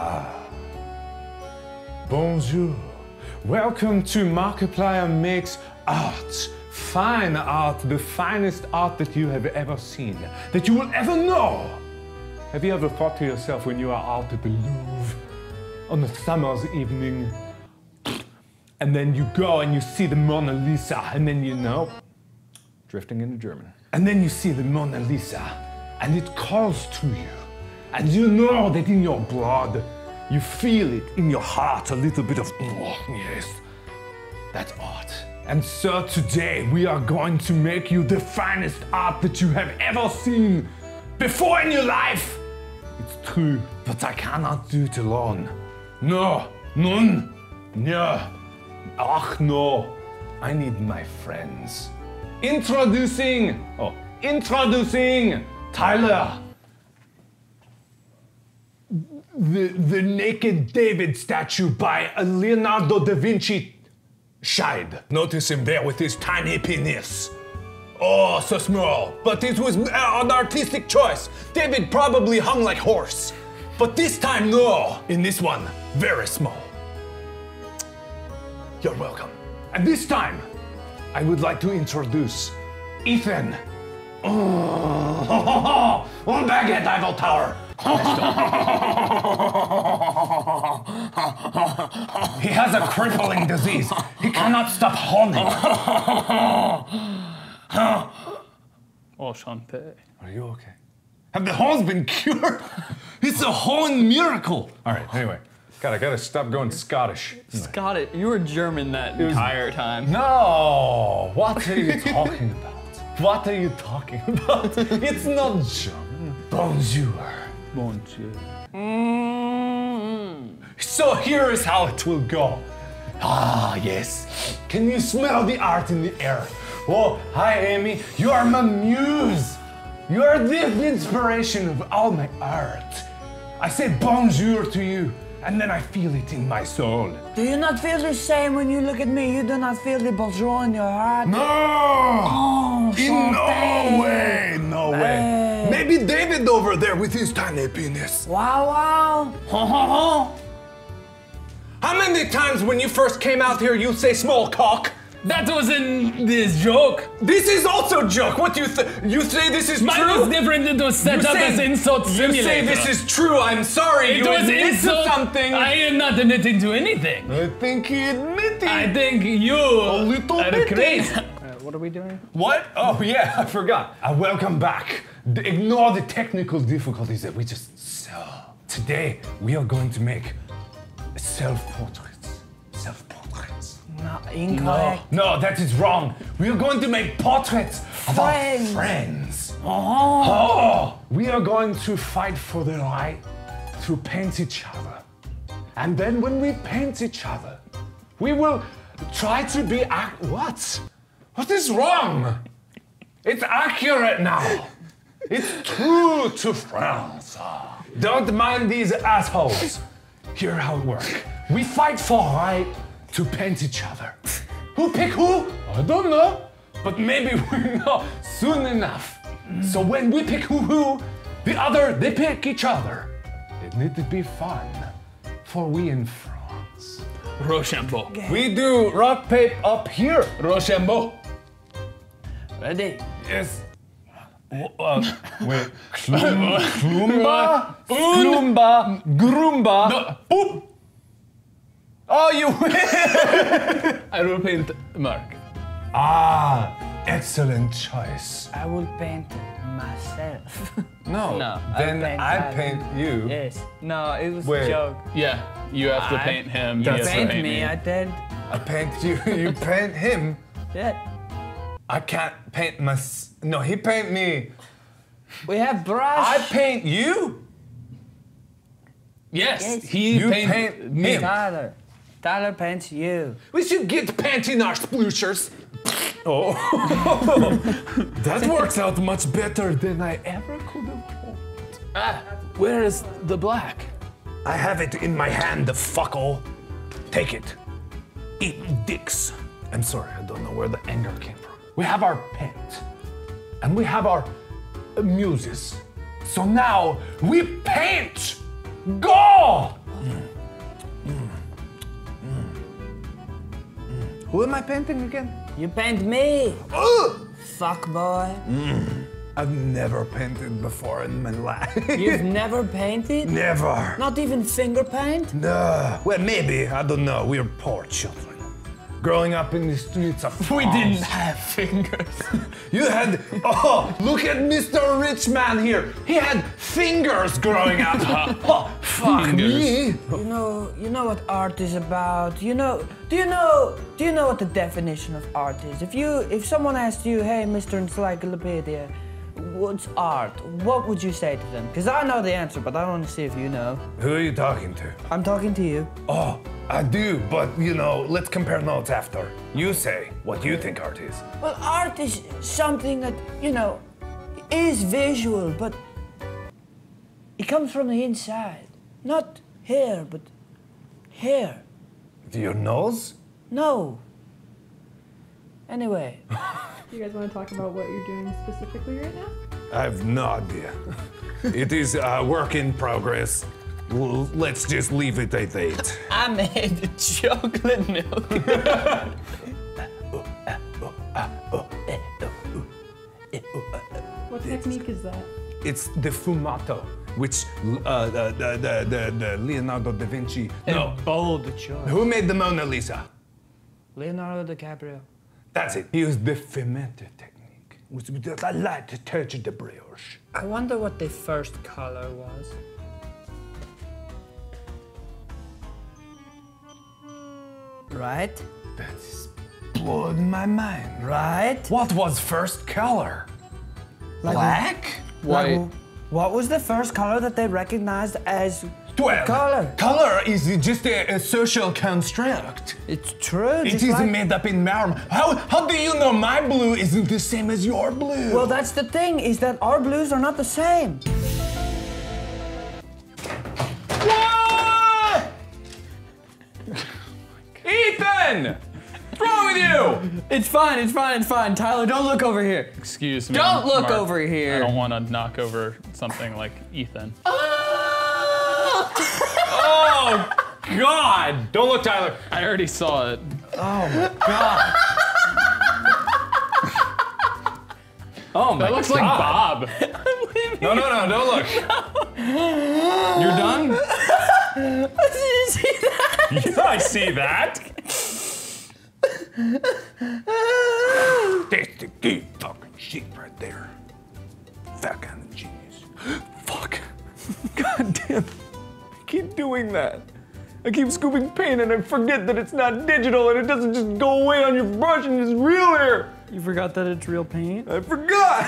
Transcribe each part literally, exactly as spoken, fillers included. Ah. Bonjour. Welcome to Markiplier Makes Art. Fine art, the finest art that you have ever seen, that you will ever know. Have you ever thought to yourself when you are out at the Louvre on a summer's evening, and then you go and you see the Mona Lisa, and then you know, drifting into German. And then you see the Mona Lisa, and it calls to you, and you know that in your blood, you feel it in your heart, a little bit of, oh, yes, that's art. And so today we are going to make you the finest art that you have ever seen before in your life. It's true, but I cannot do it alone. No, none, no, ach no, I need my friends. Introducing, oh, introducing Tyler. The, the Naked David statue by Leonardo da Vinci shied. Notice him there with his tiny penis. Oh, so small. But it was an artistic choice. David probably hung like horse. But this time, no. In this one, very small. You're welcome. And this time, I would like to introduce Ethan. Oh, ho, ho, ho. We're back at Eiffel Tower. He has a crippling disease. He cannot stop honing. Oh, Shantae. Are you okay? Have the horns been cured? It's a horn miracle. All right, anyway. God, I gotta stop going Scottish. Scottish? You were German that was, entire time. No! What are you talking about? What are you talking about? It's not German. Bonjour. Bonjour. Mm. So here is how it will go. Ah, yes. Can you smell the art in the air? Oh, hi, Amy. You are my muse. You are the inspiration of all my art. I say bonjour to you, and then I feel it in my soul. Do you not feel the same when you look at me? You do not feel the bonjour in your heart? No! Oh, in Chantae. No way, no hey. way. Maybe David over there with his tiny penis. Wow, wow. Ho, ho, ho. How many times when you first came out here you say small cock? That wasn't this joke. This is also joke. What do you th you say this is Mine true? Mine was different. It was set you up say, as insult simulator. You say this is true. I'm sorry. It you was insult. Something. I am not admitting to anything. I think he admitted. I think you a little bit. Crazy. Uh, what are we doing? What? Oh yeah, I forgot. Uh, welcome back. D ignore the technical difficulties that we just saw. Today we are going to make self-portraits. Self-portraits. No, incorrect. No, no, that is wrong. We are going to make portraits of our friends. Oh. Oh. We are going to fight for the right to paint each other. And then when we paint each other, we will try to be ac- What? What is wrong? It's accurate now. It's true to France. Don't mind these assholes. Hear how it works. We fight for right to paint each other. Who pick who? I don't know. But maybe we know soon enough. So when we pick who who, the other, they pick each other. It it be fun, for we in France. Rochambeau. Okay. We do rock, paper, up here. Rochambeau. Ready? Yes. Oh, uh, wait. Klumba, Klumba, Grumba, no. Boop. Oh, you win! I will paint Mark. Ah, excellent choice. I will paint myself. No, no then I paint, I paint you. Yes. No, it was Wait. a joke. Yeah, you have to I paint him. You paint, paint me, me, I did. I paint you, you paint him? Yeah. I can't paint my... No, he paint me. We have brush. I paint you? Yes, yes. he you paint, paint me. Tyler. Tyler paints you. We should get painting our splooshers. Oh, that works out much better than I ever could have hoped. Ah, where is the black? I have it in my hand, the fuckle. Take it. Eat dicks. I'm sorry, I don't know where the anger came from. We have our paint, and we have our muses. So now we paint. Go! Who am I painting again? You paint me! Ugh! Fuck boy. Mm. I've never painted before in my life. You've never painted? Never. Not even finger paint? No. Well, maybe. I don't know. We're poor children. Growing up in the streets of France. We didn't have fingers. You had... Oh, look at Mister Richman here. He had fingers growing up. Oh, fuck fingers. Me. You know, you know what art is about. You know... Do you know... Do you know what the definition of art is? If you... If someone asked you, hey, Mister Encyclopedia, what's art? What would you say to them? Because I know the answer, but I want to see if you know. Who are you talking to? I'm talking to you. Oh. I do, but, you know, let's compare notes after. You say what you think art is. Well, art is something that, you know, is visual, but it comes from the inside. Not here, but here. Your nose? No. Anyway. You guys want to talk about what you're doing specifically right now? I have no idea. It is a work in progress. Let's just leave it at that. I made chocolate milk. What technique is that? It's the sfumato, which uh, the, the, the, the Leonardo da Vinci... It no. Bold choice. Who made the Mona Lisa? Leonardo DiCaprio. That's it. He used the sfumato technique. With a light touch of the brush. I wonder what the first color was. Right? That's blown my mind. Right? What was first color? Like black? White. Like, what was the first color that they recognized as well, color? Color is just a, a social construct. It's true. It is like... made up in my... How, how do you know my blue isn't the same as your blue? Well, that's the thing, is that our blues are not the same. Ethan! What's wrong with you? It's fine, it's fine, it's fine. Tyler, don't look over here. Excuse me. Don't look Mark. over here. I don't want to knock over something like Ethan. Oh! Oh, God! Don't look, Tyler. I already saw it. Oh, my God. Oh, my God. That looks God. like Bob. I'm leaving. No, no, no, don't look. No. You're done? Did you see that? Yeah, I see that. That's the good fucking shit right there. Fucking genius. Fuck. God damn. I keep doing that. I keep scooping paint and I forget that it's not digital and it doesn't just go away on your brush and it's real here. You forgot that it's real paint? I forgot.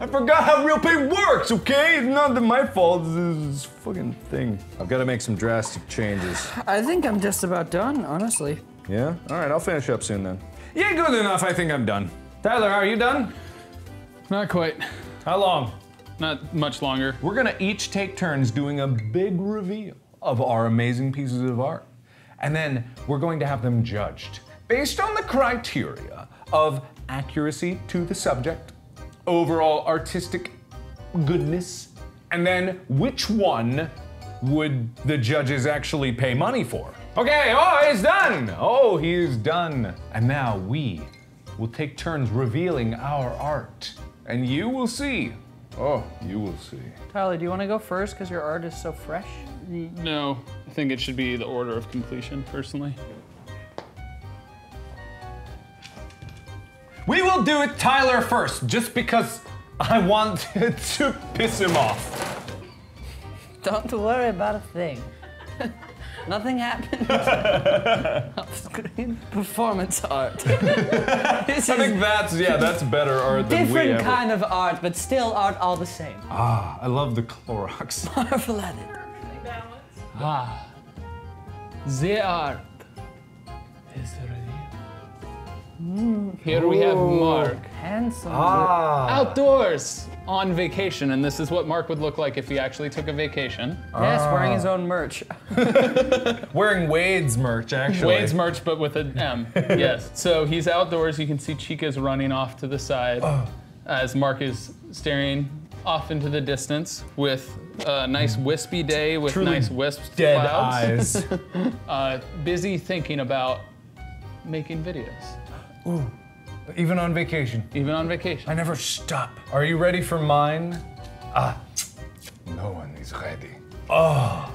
I forgot how real paint works, okay? It's not my fault, this is fucking thing. I've got to make some drastic changes. I think I'm just about done, honestly. Yeah? All right, I'll finish up soon then. Yeah, good enough. I think I'm done. Tyler, are you done? Not quite. How long? Not much longer. We're going to each take turns doing a big reveal of our amazing pieces of art. And then we're going to have them judged based on the criteria of accuracy to the subject, overall artistic goodness, and then which one would the judges actually pay money for? Okay, oh, he's done! Oh, he is done. And now we will take turns revealing our art. And you will see. Oh, you will see. Tyler, do you want to go first because your art is so fresh? No, I think it should be the order of completion, personally. We will do it Tyler first, just because I want to piss him off. Don't worry about a thing. Nothing happened. Off-screen performance art. I think that's, yeah, that's better art than we ever. Different kind of art, but still art all the same. Ah, I love the Clorox. Marvel at it. Ah, the art is ready. Mm. Here Ooh, we have Mark. Handsome. Ah. Outdoors on vacation, and this is what Mark would look like if he actually took a vacation. Ah. Yes, wearing his own merch. Wearing Wade's merch, actually. Wade's merch, but with an M. Yes. So he's outdoors. You can see Chica's running off to the side oh. as Mark is staring off into the distance with a nice wispy day with Truly nice wisps. Dead clouds. eyes. uh, busy thinking about making videos. Ooh, even on vacation. Even on vacation. I never stop. Are you ready for mine? Ah, no one is ready. Oh,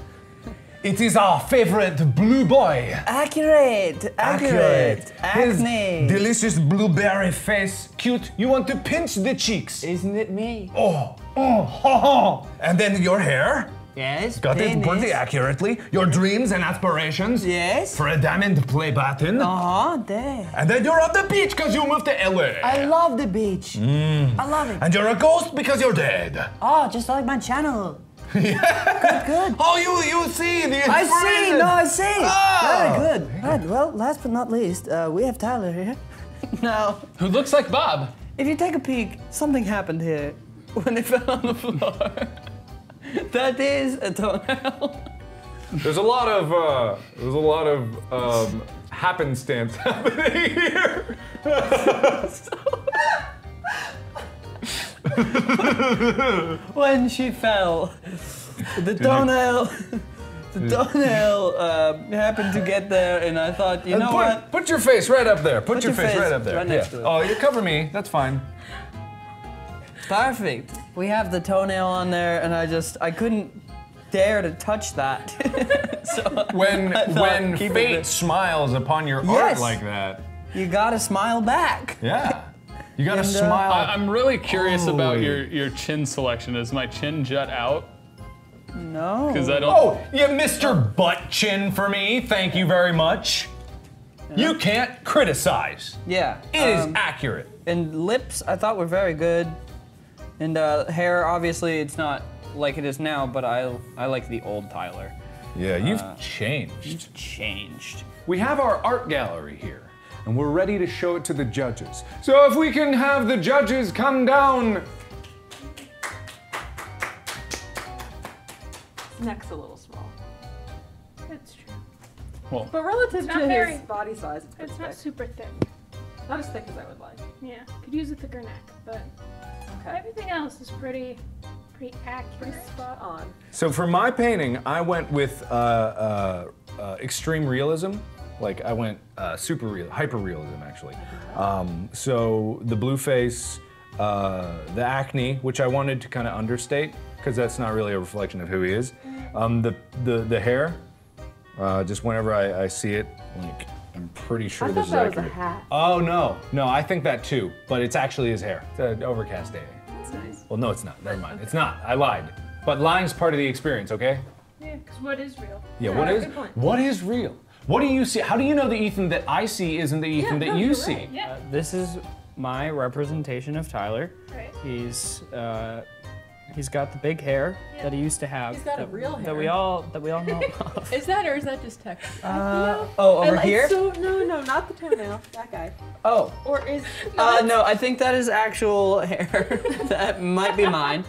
it is our favorite blue boy. Accurate, accurate, accurate. His delicious blueberry face, cute. You want to pinch the cheeks. Isn't it me? Oh, oh, ha, ha. And then your hair. Yes, got penis. It pretty accurately. Your dreams and aspirations. Yes. For a diamond play button. Uh-huh, there. And then you're on the beach because you moved to L A. I love the beach. Mm. I love it. And you're a ghost because you're dead. Oh, just like my channel. Yeah. Good, good. Oh, you, you see the inspiration. I see, no, I see. Oh. Very good. Right, well, last but not least, uh, we have Tyler here. Now. Who looks like Bob. If you take a peek, something happened here when it fell on the floor. That is a toenail. There's a lot of uh, there's a lot of um, happenstance happening here. When she fell, the toenail, the toenail uh, happened to get there, and I thought, you know put, what? Put your face right up there. Put, put your, your face, face right up there. Right next yeah. to it. Oh, you cover me. That's fine. Perfect. We have the toenail on there, and I just I couldn't dare to touch that. So when when fate smiles upon your yes. art like that, you gotta smile back. Yeah, you gotta and, smile. Uh, I'm really curious oh. about your your chin selection. Does my chin jut out? No. Because I don't. Oh, you missed your butt chin for me. Thank you very much. Yeah. You can't criticize. Yeah. It um, is accurate. And lips, I thought were very good. And uh, hair, obviously, it's not like it is now, but I I like the old Tyler. Yeah, you've uh, changed. You've changed. We have our art gallery here, and we're ready to show it to the judges. So if we can have the judges come down. His neck's a little small. That's true. Well, but relative to very, his body size, it's, it's not thick. Super thick. Not as thick as I would like. Yeah, could use a thicker neck, but. Everything else is pretty, pretty accurate. Pretty spot on. So for my painting, I went with uh, uh, uh, extreme realism. Like I went uh, super real, hyper realism actually. Um, so the blue face, uh, the acne, which I wanted to kind of understate because that's not really a reflection of who he is. Um, the the the hair, uh, just whenever I, I see it, like I'm pretty sure I this is that accurate. Was a hat. Oh no, no, I think that too, but it's actually his hair. It's an overcast day. Nice. Well, no, it's not. Never mind. Okay. It's not. I lied. But lying's part of the experience, okay? Yeah, because what is real? Yeah, yeah what is what is real? What do you see? How do you know the Ethan that I see isn't the Ethan yeah, that no, you see? Right. Yeah. Uh, this is my representation of Tyler. Right. He's uh, he's got the big hair yeah. that he used to have. He's got that, a real hair that we all that we all know. Of. Is that or is that just texture? Uh, oh, over like, here? So, no, no, not the toenail. That guy. Oh. Or is no, uh, no, I think that is actual hair. That might be mine.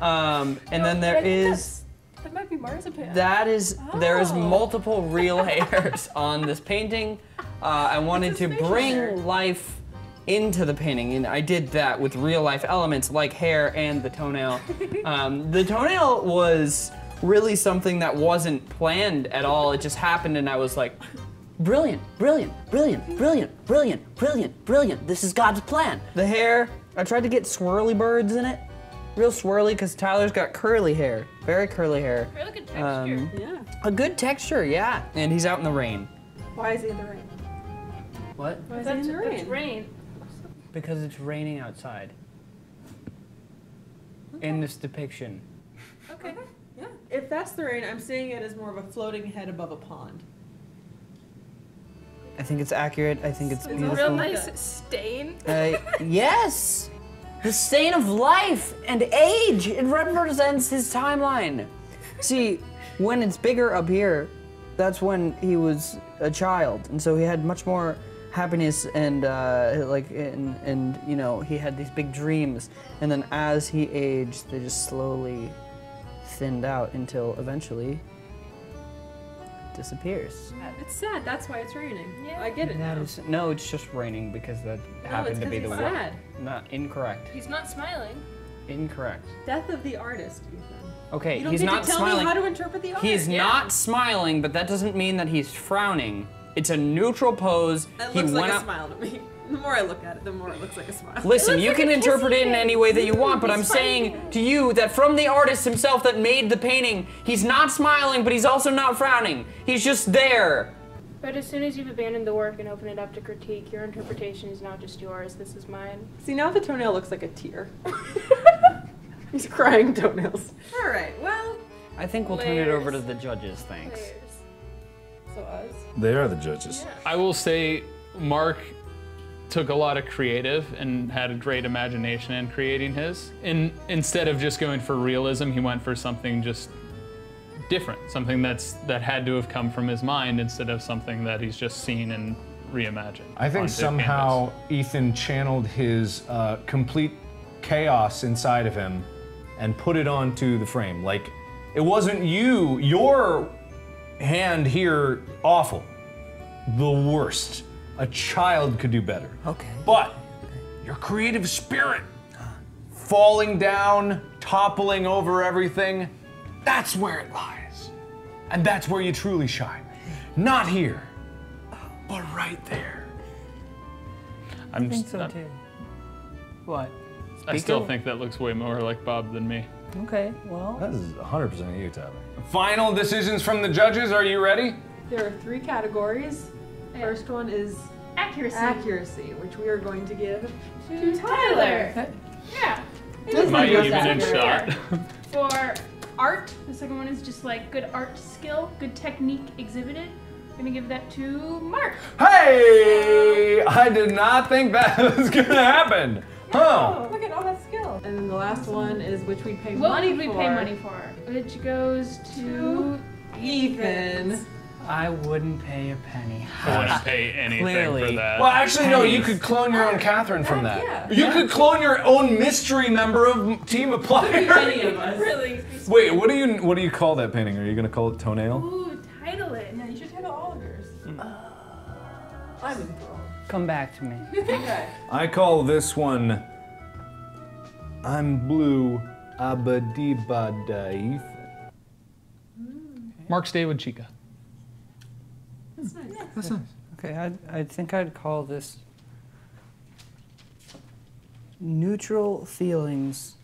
Um, and no, then there is that might be marzipan. That is oh. there is multiple real hairs on this painting. Uh, I wanted to bring hair. life into the painting, and I did that with real life elements like hair and the toenail. Um, the toenail was really something that wasn't planned at all. It just happened, and I was like, brilliant, brilliant, brilliant, brilliant, brilliant, brilliant, brilliant. This is God's plan. The hair, I tried to get swirly birds in it. Real swirly, because Tyler's got curly hair. Very curly hair. Really good texture. Um, yeah. A good texture, yeah. And he's out in the rain. Why is he in the rain? What? Why is he in the rain? It's rain. Because it's raining outside. Okay. In this depiction. Okay, yeah. If that's the rain, I'm seeing it as more of a floating head above a pond. I think it's accurate. I think it's, it's beautiful. It's a real nice stain. Uh, yes! The stain of life and age! It represents his timeline. See, when it's bigger up here, that's when he was a child. And so he had much more happiness and, uh, like, and, and you know, he had these big dreams. And then as he aged, they just slowly thinned out until eventually disappears. It's sad. That's why it's raining. Yeah. I get it. That now. Is, no, it's just raining because that no, happened to be the word. Not incorrect. He's not smiling. Incorrect. Death of the artist. Ethan. Okay, you don't he's need not to tell smiling. Me how to interpret the art. He's yeah. not smiling, but that doesn't mean that he's frowning. It's a neutral pose. That looks like a smile to me. The more I look at it, the more it looks like a smile. Listen, you can interpret it in any way that you want, but I'm saying to you that from the artist himself that made the painting, he's not smiling, but he's also not frowning. He's just there. But as soon as you've abandoned the work and open it up to critique, your interpretation is not just yours, this is mine. See, now the toenail looks like a tear. He's crying toenails. All right, well. I think we'll layers. turn it over to the judges, thanks. Layers. So us? They are the judges. Yeah. I will say, Mark took a lot of creative and had a great imagination in creating his. And instead of just going for realism, he went for something just different, something that's that had to have come from his mind instead of something that he's just seen and reimagined. I think somehow canvas. Ethan channeled his uh, complete chaos inside of him and put it onto the frame. Like, it wasn't you, your hand here, awful, the worst. A child could do better. Okay. But your creative spirit, falling down, toppling over everything, that's where it lies. And that's where you truly shine. Not here, but right there. I'm I think so too. What? Speaking? I still think that looks way more like Bob than me. Okay, well. That is one hundred percent you, Tyler. Final decisions from the judges, are you ready? There are three categories. First one is accuracy. accuracy, which we are going to give to, to Tyler. Tyler. Yeah. My evening shot. For art, the second one is just like good art skill, good technique exhibited. I'm going to give that to Mark. Hey! I did not think that was going to happen. Oh, look at all that skill. And then the last one is which we pay what money for. What we pay money for? Which goes to Ethan. Ethan. I wouldn't pay a penny. I wouldn't pay anything Clearly. for that. Well, actually, no, you could clone your own Catherine from that. Yeah. You yeah. could clone your own mystery member of Team Applier. Any of us. Really? Wait, what do you what do you call that painting? Are you gonna call it toenail? Ooh, title it. No, you should title all of yours. Mm. Uh, I'm enthralled. Come back to me. Okay. I call this one I'm blue abadibadaif. Mm. Mark's Day with Chica. That's nice. Yeah. That's nice. Okay, I'd, I think I'd call this neutral feelings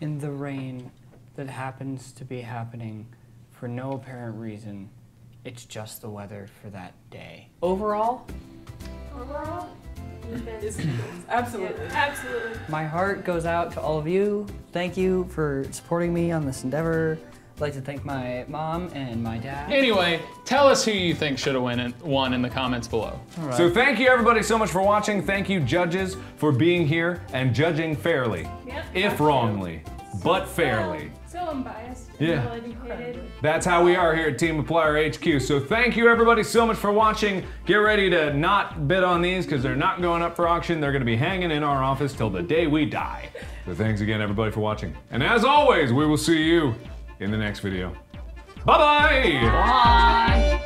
in the rain that happens to be happening for no apparent reason. It's just the weather for that day. Overall? Overall? Absolutely. Yeah, absolutely. My heart goes out to all of you. Thank you for supporting me on this endeavor. I'd like to thank my mom and my dad. Anyway, tell us who you think should have won in the comments below. All right. So thank you everybody so much for watching. Thank you judges for being here and judging fairly, yep, if wrongly, so, but fairly. So, so unbiased. Yeah. That's how we are here at Team Applier H Q. So thank you everybody so much for watching. Get ready to not bid on these because they're not going up for auction. They're going to be hanging in our office till the day we die. So thanks again everybody for watching. And as always, we will see you in the next video. Bye-bye! Bye!